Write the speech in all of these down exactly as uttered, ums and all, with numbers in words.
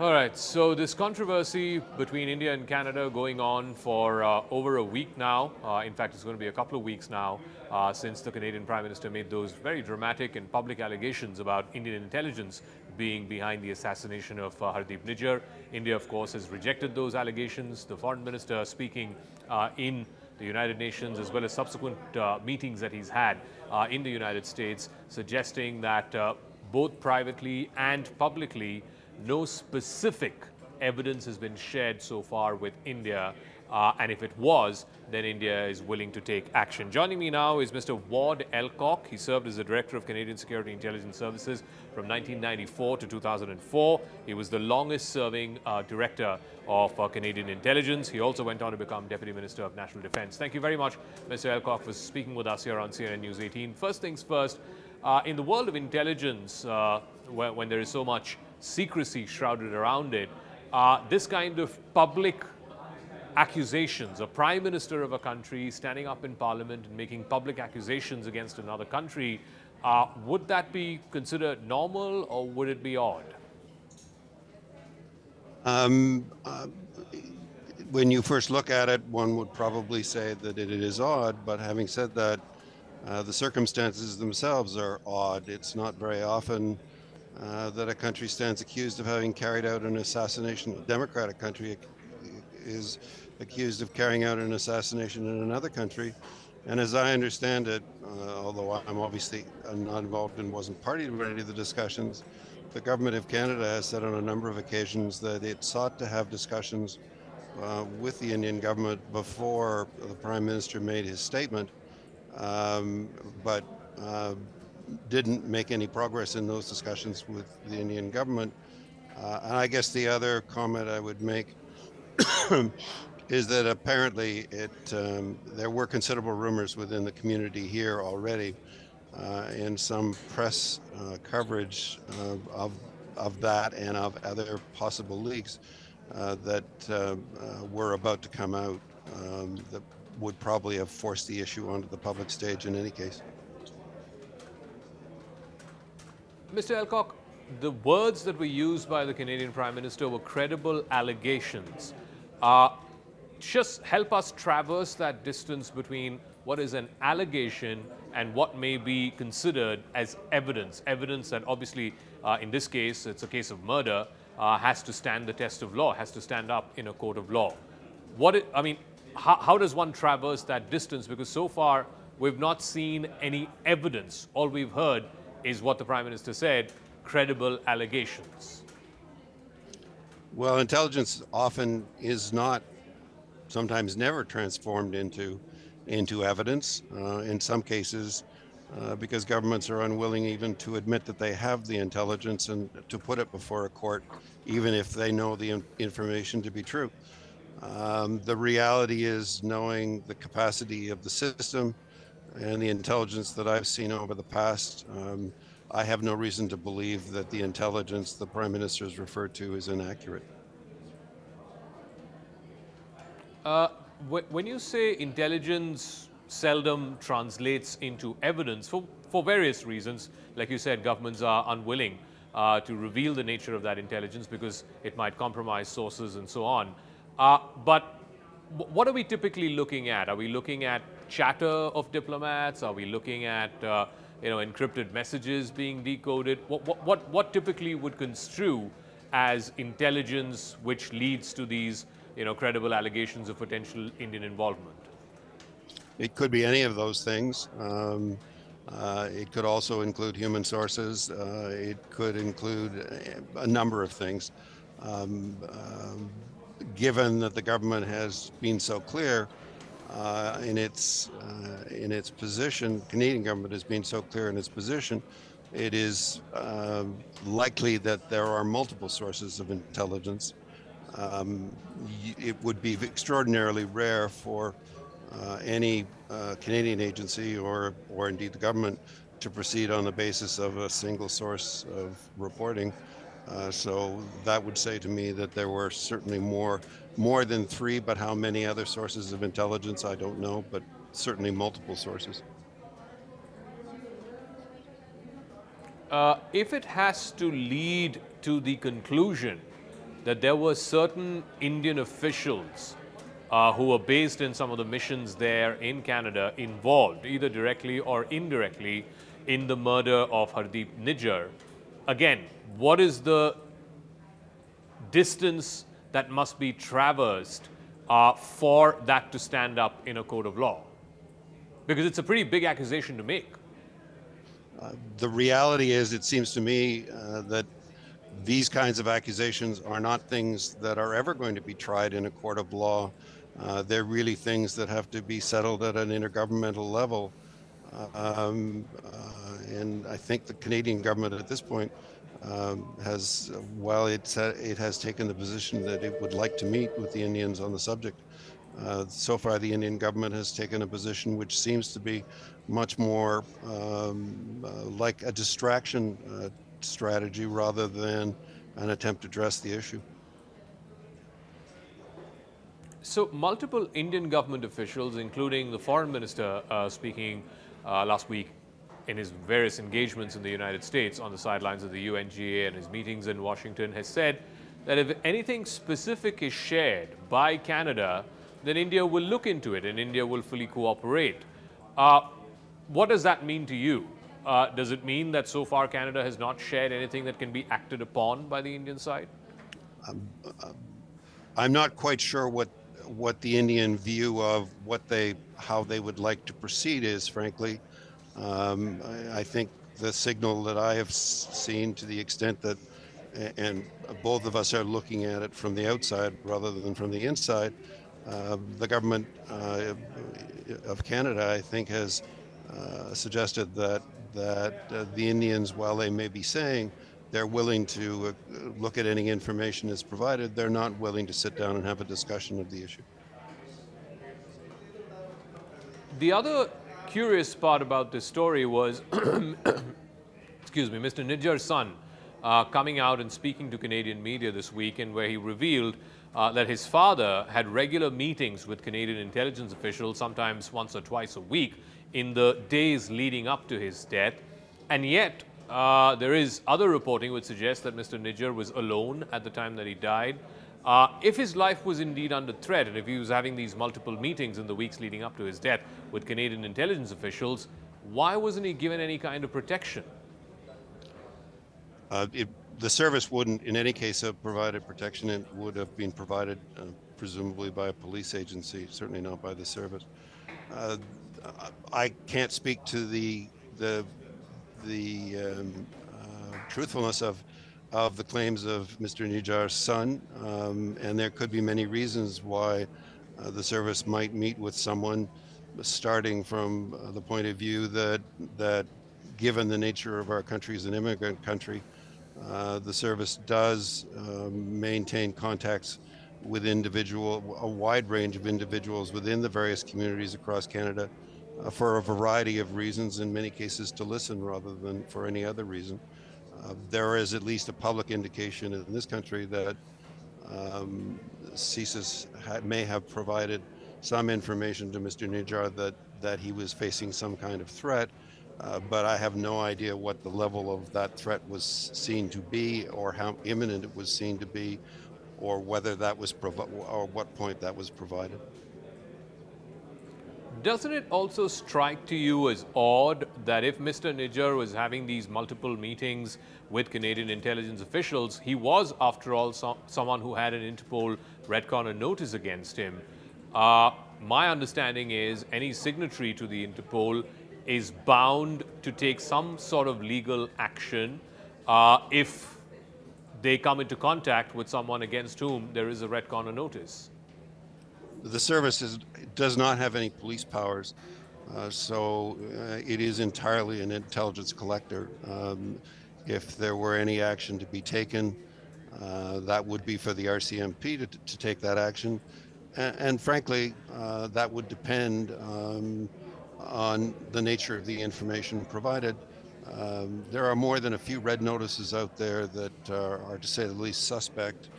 All right, so this controversy between India and Canada going on for uh, over a week now. Uh, in fact, it's going to be a couple of weeks now uh, since the Canadian Prime Minister made those very dramatic and public allegations about Indian intelligence being behind the assassination of uh, Hardeep Nijjar. India, of course, has rejected those allegations. The Foreign Minister speaking uh, in the United Nations, as well as subsequent uh, meetings that he's had uh, in the United States, suggesting that uh, both privately and publicly, no specific evidence has been shared so far with India, uh, and if it was, then India is willing to take action. Joining me now is Mister Ward Elcock. He served as the Director of Canadian Security Intelligence Services from nineteen ninety-four to two thousand four. He was the longest-serving uh, Director of uh, Canadian Intelligence. He also went on to become Deputy Minister of National Defence. Thank you very much, Mister Elcock, for speaking with us here on C N N News eighteen. First things first, uh, in the world of intelligence, uh, when, when there is so much secrecy shrouded around it, uh, this kind of public accusations, a prime minister of a country standing up in parliament and making public accusations against another country, uh, would that be considered normal or would it be odd? Um, uh, when you first look at it, one would probably say that it is odd, but having said that, uh, the circumstances themselves are odd. It's not very often Uh, that a country stands accused of having carried out an assassination, a democratic country is accused of carrying out an assassination in another country. And as I understand it, uh, although I'm obviously not involved and wasn't party to any of the discussions, the government of Canada has said on a number of occasions that it sought to have discussions uh, with the Indian government before the Prime Minister made his statement, um, but uh, didn't make any progress in those discussions with the Indian government. Uh, and I guess the other comment I would make is that apparently it um, there were considerable rumors within the community here already uh, in some press uh, coverage uh, of, of that and of other possible leaks uh, that uh, uh, were about to come out um, that would probably have forced the issue onto the public stage in any case. Mister Elcock, the words that were used by the Canadian Prime Minister were credible allegations. Uh, just help us traverse that distance between what is an allegation and what may be considered as evidence. Evidence that obviously, uh, in this case, it's a case of murder, uh, has to stand the test of law, has to stand up in a court of law. What it, I mean, how, how does one traverse that distance? Because so far, we've not seen any evidence. All we've heard is what the Prime Minister said, credible allegations. Well, intelligence often is not, sometimes never transformed into, into evidence. Uh, in some cases, uh, because governments are unwilling even to admit that they have the intelligence and to put it before a court, even if they know the in- information to be true. Um, the reality is knowing the capacity of the system, and the intelligence that I've seen over the past, um, I have no reason to believe that the intelligence the Prime Minister has referred to is inaccurate. Uh, wh when you say intelligence seldom translates into evidence, for, for various reasons, like you said, governments are unwilling uh, to reveal the nature of that intelligence because it might compromise sources and so on. Uh, but what are we typically looking at? Are we looking at chatter of diplomats? Are we looking at uh, you know, encrypted messages being decoded? What, what, what, what typically would construe as intelligence which leads to these you know, credible allegations of potential Indian involvement? It could be any of those things. Um, uh, it could also include human sources. Uh, it could include a, a number of things. Um, um, Given that the government has been so clear uh, in its uh, in its position, Canadian government has been so clear in its position, it is uh, likely that there are multiple sources of intelligence. Um, it would be extraordinarily rare for uh, any uh, Canadian agency or or indeed the government to proceed on the basis of a single source of reporting. Uh, so that would say to me that there were certainly more more than three, but how many other sources of intelligence, I don't know, but certainly multiple sources. Uh, if it has to lead to the conclusion that there were certain Indian officials uh, who were based in some of the missions there in Canada involved, either directly or indirectly, in the murder of Hardeep Nijjar. Again, what is the distance that must be traversed uh, for that to stand up in a court of law? Because it's a pretty big accusation to make. Uh, the reality is, it seems to me uh, that these kinds of accusations are not things that are ever going to be tried in a court of law. Uh, they're really things that have to be settled at an intergovernmental level. Um, uh, and I think the Canadian government at this point um, has, while it's, uh, it has taken the position that it would like to meet with the Indians on the subject, Uh, so far, the Indian government has taken a position which seems to be much more um, uh, like a distraction uh, strategy rather than an attempt to address the issue. So multiple Indian government officials, including the foreign minister uh, speaking uh, last week in his various engagements in the United States on the sidelines of the U N G A and his meetings in Washington, has said that if anything specific is shared by Canada, then India will look into it and India will fully cooperate. Uh, what does that mean to you? Uh, does it mean that so far Canada has not shared anything that can be acted upon by the Indian side? Um, I'm not quite sure what what the Indian view of what they how they would like to proceed is, frankly. Um, I, I think the signal that I have seen, to the extent that, and both of us are looking at it from the outside rather than from the inside, Uh, the government uh, of Canada, I think, has uh, suggested that that uh, the Indians, while they may be saying they're willing to uh, look at any information that's provided, they're not willing to sit down and have a discussion of the issue. The other curious part about this story was, excuse me, Mister Nijjar's son uh, coming out and speaking to Canadian media this week, and where he revealed Uh, that his father had regular meetings with Canadian intelligence officials, sometimes once or twice a week, in the days leading up to his death. And yet, uh, there is other reporting which suggests that Mister Nijjar was alone at the time that he died. Uh, if his life was indeed under threat, and if he was having these multiple meetings in the weeks leading up to his death with Canadian intelligence officials, why wasn't he given any kind of protection? Uh, it The service wouldn't, in any case, have provided protection. It would have been provided, uh, presumably, by a police agency, certainly not by the service. Uh, I can't speak to the the the um, uh, truthfulness of of the claims of Mister Nijjar's son, um, and there could be many reasons why uh, the service might meet with someone, starting from uh, the point of view that that, given the nature of our country as an immigrant country, Uh, the service does uh, maintain contacts with individual, a wide range of individuals within the various communities across Canada uh, for a variety of reasons, in many cases to listen rather than for any other reason. Uh, there is at least a public indication in this country that um, C S I S ha may have provided some information to Mister Nijjar that, that he was facing some kind of threat. Uh, but I have no idea what the level of that threat was seen to be, or how imminent it was seen to be, or whether that was provi- or what point that was provided. Doesn't it also strike to you as odd that if Mister Nijjar was having these multiple meetings with Canadian intelligence officials, he was, after all, so someone who had an Interpol red corner notice against him? Uh, my understanding is any signatory to the Interpol is bound to take some sort of legal action uh, if they come into contact with someone against whom there is a red corner notice. The service is, does not have any police powers, uh, so uh, it is entirely an intelligence collector. Um, if there were any action to be taken, uh, that would be for the R C M P to, to take that action. And, and frankly, uh, that would depend um, on the nature of the information provided. Um, there are more than a few red notices out there that uh, are, to say the least, suspect.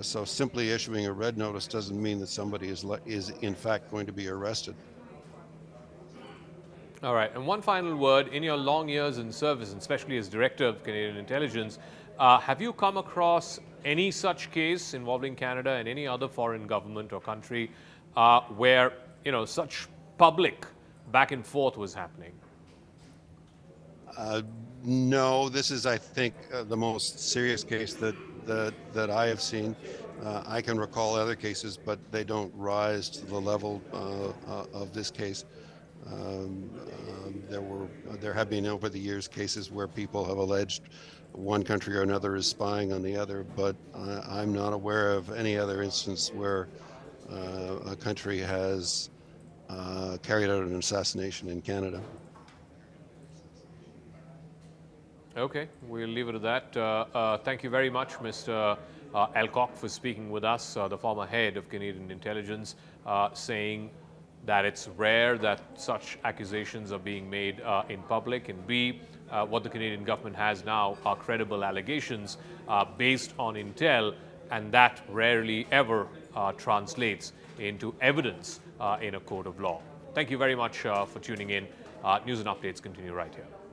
So simply issuing a red notice doesn't mean that somebody is, is in fact going to be arrested. All right, and one final word. In your long years in service, and especially as Director of Canadian Intelligence, uh, have you come across any such case involving Canada and any other foreign government or country uh, where, you know, such public back and forth was happening? Uh, no, this is, I think, uh, the most serious case that, that, that I have seen. Uh, I can recall other cases, but they don't rise to the level uh, uh, of this case. Um, um, there were, there have been over the years cases where people have alleged one country or another is spying on the other, but uh, I'm not aware of any other instance where uh, a country has uh, carried out an assassination in Canada. Okay, we'll leave it at that. Uh, uh, thank you very much, Mister Uh, Elcock, for speaking with us, uh, the former head of Canadian intelligence, uh, saying that it's rare that such accusations are being made uh, in public, and B, uh, what the Canadian government has now are credible allegations uh, based on intel, and that rarely ever uh, translates into evidence uh, in a court of law. Thank you very much uh, for tuning in. Uh, news and updates continue right here.